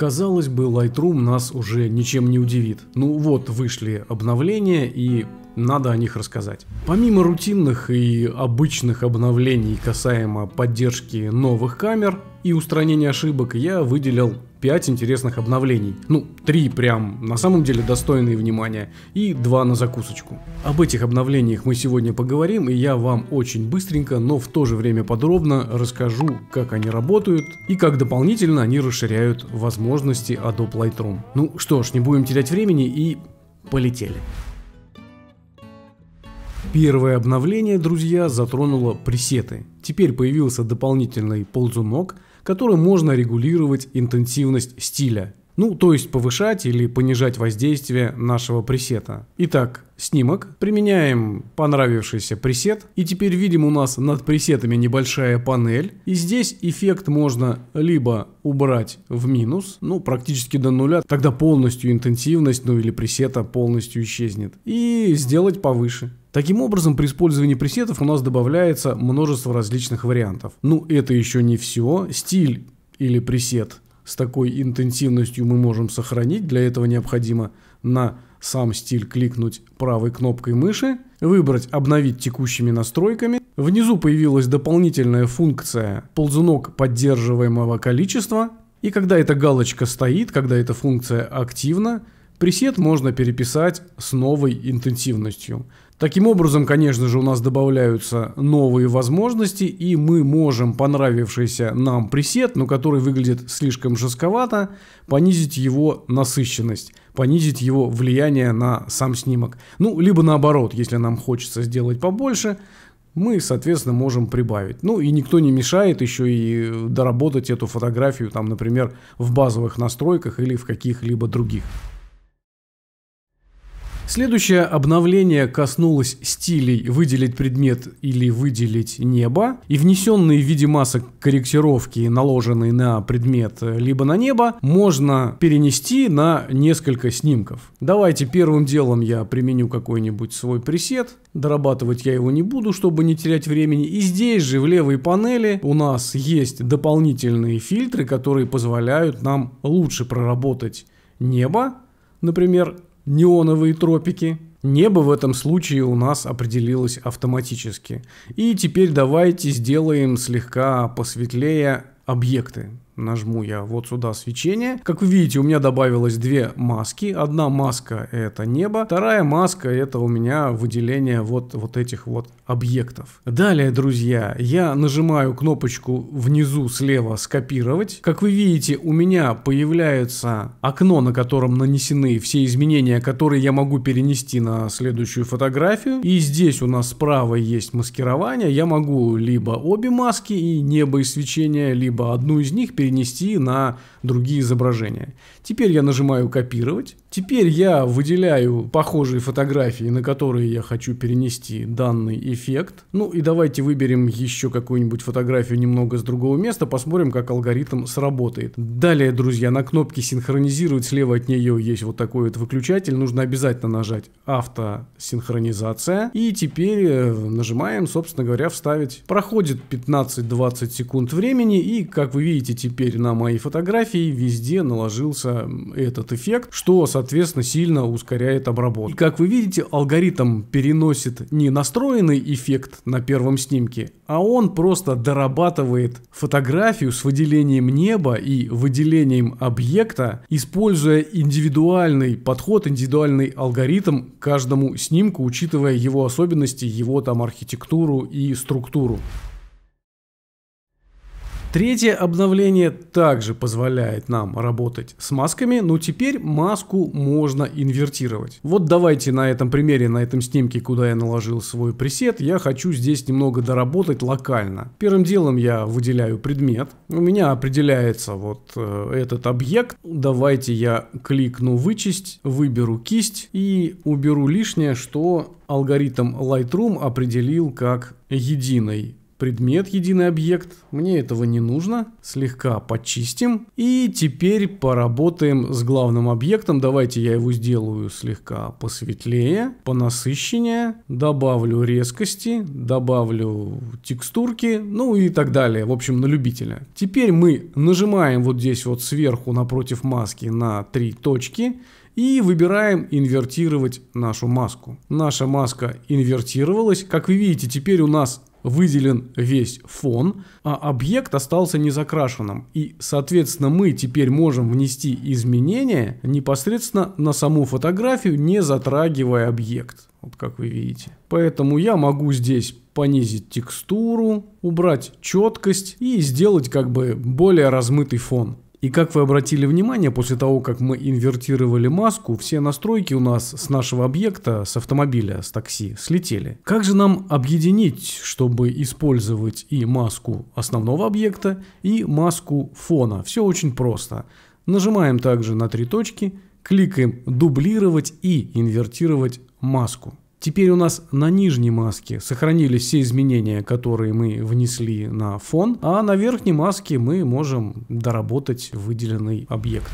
Казалось бы, Lightroom нас уже ничем не удивит. Ну вот, вышли обновления, и надо о них рассказать. Помимо рутинных и обычных обновлений касаемо поддержки новых камер и устранения ошибок, я выделил 5 интересных обновлений. Ну, 3 прям на самом деле достойные внимания и 2 на закусочку. Об этих обновлениях мы сегодня поговорим, и я вам очень быстренько, но в то же время подробно расскажу, как они работают и как дополнительно они расширяют возможности Adobe Lightroom. Ну что ж, не будем терять времени и полетели. Первое обновление, друзья, затронуло пресеты. Теперь появился дополнительный ползунок, которым можно регулировать интенсивность стиля. Ну, то есть повышать или понижать воздействие нашего пресета. Итак, снимок. Применяем понравившийся пресет. И теперь видим у нас над пресетами небольшая панель. И здесь эффект можно либо убрать в минус, ну, практически до нуля. Тогда полностью интенсивность, ну, или пресета полностью исчезнет. И сделать повыше. Таким образом, при использовании пресетов у нас добавляется множество различных вариантов. Ну, это еще не все. Стиль или пресет с такой интенсивностью мы можем сохранить. Для этого необходимо на сам стиль кликнуть правой кнопкой мыши, выбрать «Обновить текущими настройками». Внизу появилась дополнительная функция «Ползунок поддерживаемого количества». И когда эта галочка стоит, когда эта функция активна, пресет можно переписать с новой интенсивностью. Таким образом, конечно же, у нас добавляются новые возможности, и мы можем понравившийся нам пресет, но который выглядит слишком жестковато, понизить его насыщенность, понизить его влияние на сам снимок. Ну, либо наоборот, если нам хочется сделать побольше, мы, соответственно, можем прибавить. Ну, и никто не мешает еще и доработать эту фотографию, там, например, в базовых настройках или в каких-либо других. Следующее обновление коснулось стилей «Выделить предмет» или «Выделить небо». И внесенные в виде масок корректировки, наложенные на предмет либо на небо, можно перенести на несколько снимков. Давайте первым делом я применю какой-нибудь свой пресет. Дорабатывать я его не буду, чтобы не терять времени. И здесь же в левой панели у нас есть дополнительные фильтры, которые позволяют нам лучше проработать небо, например, неоновые тропики. Небо в этом случае у нас определилось автоматически. И теперь давайте сделаем слегка посветлее объекты. Нажму я вот сюда свечение. Как вы видите, у меня добавилось 2 маски. Одна маска — это небо, вторая маска — это у меня выделение вот этих вот объектов. Далее, друзья, я нажимаю кнопочку внизу слева «Скопировать». Как вы видите, у меня появляется окно, на котором нанесены все изменения, которые я могу перенести на следующую фотографию. И здесь у нас справа есть маскирование. Я могу либо обе маски, и небо, и свечение, либо одну из них перенести на другие изображения. Теперь я нажимаю «Копировать». Теперь я выделяю похожие фотографии, на которые я хочу перенести данный эффект. Ну и давайте выберем еще какую-нибудь фотографию немного с другого места, посмотрим, как алгоритм сработает. Далее, друзья, на кнопке «Синхронизировать» слева от нее есть вот такой вот выключатель. Нужно обязательно нажать «Автосинхронизация». И теперь нажимаем, собственно говоря, «Вставить». Проходит 15-20 секунд времени, и, как вы видите, теперь на моей фотографии везде наложился этот эффект, что, соответственно, сильно ускоряет обработку. И, как вы видите, алгоритм переносит не настроенный эффект на первом снимке, а он просто дорабатывает фотографию с выделением неба и выделением объекта, используя индивидуальный подход, индивидуальный алгоритм к каждому снимку, учитывая его особенности, его там архитектуру и структуру. Третье обновление также позволяет нам работать с масками, но теперь маску можно инвертировать. Вот давайте на этом примере, на этом снимке, куда я наложил свой пресет, я хочу здесь немного доработать локально. Первым делом я выделяю предмет. У меня определяется вот этот объект. Давайте я кликну «Вычесть», выберу кисть и уберу лишнее, что алгоритм Lightroom определил как единый предмет, единый объект. Мне этого не нужно. Слегка почистим. И теперь поработаем с главным объектом. Давайте я его сделаю слегка посветлее, понасыщеннее. Добавлю резкости, добавлю текстурки, ну и так далее. В общем, на любителя. Теперь мы нажимаем вот здесь вот сверху напротив маски на три точки. И выбираем инвертировать нашу маску. Наша маска инвертировалась. Как вы видите, теперь у нас выделен весь фон, а объект остался незакрашенным. И, соответственно, мы теперь можем внести изменения непосредственно на саму фотографию, не затрагивая объект. Вот как вы видите. Поэтому я могу здесь понизить текстуру, убрать четкость и сделать как бы более размытый фон. И как вы обратили внимание, после того, как мы инвертировали маску, все настройки у нас с нашего объекта, с автомобиля, с такси, слетели. Как же нам объединить, чтобы использовать и маску основного объекта, и маску фона? Все очень просто. Нажимаем также на три точки, кликаем «Дублировать» и «Инвертировать маску». Теперь у нас на нижней маске сохранились все изменения, которые мы внесли на фон, а на верхней маске мы можем доработать выделенный объект.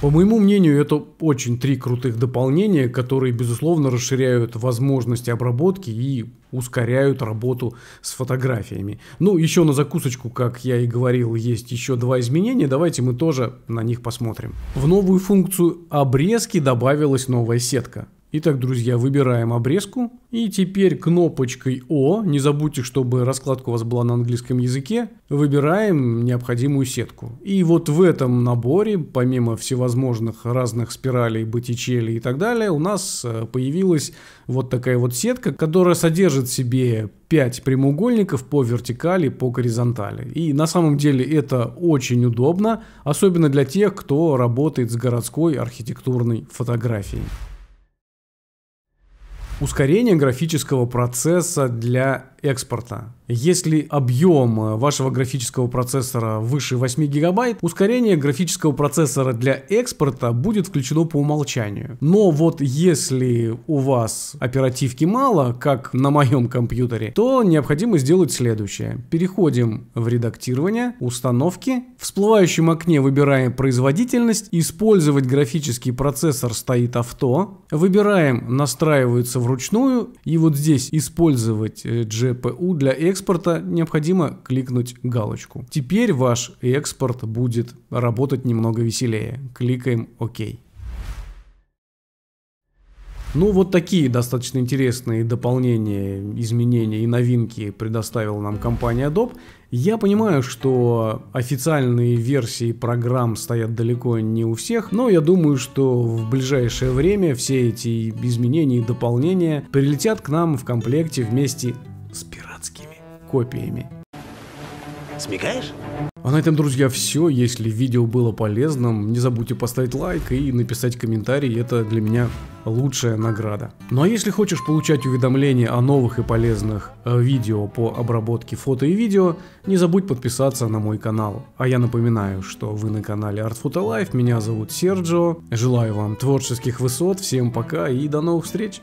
По моему мнению, это очень три крутых дополнения, которые, безусловно, расширяют возможности обработки и ускоряют работу с фотографиями. Ну, еще на закусочку, как я и говорил, есть еще два изменения. Давайте мы тоже на них посмотрим. В новую функцию обрезки добавилась новая сетка. Итак, друзья, выбираем обрезку. И теперь кнопочкой «О», не забудьте, чтобы раскладка у вас была на английском языке, выбираем необходимую сетку. И вот в этом наборе, помимо всевозможных разных спиралей, боттичелли и так далее, у нас появилась вот такая вот сетка, которая содержит в себе 5 прямоугольников по вертикали, по горизонтали. И на самом деле это очень удобно, особенно для тех, кто работает с городской архитектурной фотографией. Ускорение графического процесса для экспорта. Если объем вашего графического процессора выше 8 гигабайт, ускорение графического процессора для экспорта будет включено по умолчанию. Но вот если у вас оперативки мало, как на моем компьютере, то необходимо сделать следующее. Переходим в редактирование, установки. В всплывающем окне выбираем производительность. Использовать графический процессор стоит авто. Выбираем настраивается вручную. И вот здесь использовать GPU для экспорта необходимо кликнуть галочку. Теперь ваш экспорт будет работать немного веселее. Кликаем ОК. Ну вот такие достаточно интересные дополнения, изменения и новинки предоставила нам компания Adobe. Я понимаю, что официальные версии программ стоят далеко не у всех, но я думаю, что в ближайшее время все эти изменения и дополнения прилетят к нам в комплекте вместе с пиратскими копиями. Смекаешь? А на этом, друзья, все. Если видео было полезным, не забудьте поставить лайк и написать комментарий. Это для меня лучшая награда. Ну а если хочешь получать уведомления о новых и полезных видео по обработке фото и видео, не забудь подписаться на мой канал. А я напоминаю, что вы на канале ArtFoto Life. Меня зовут Серджио. Желаю вам творческих высот. Всем пока и до новых встреч.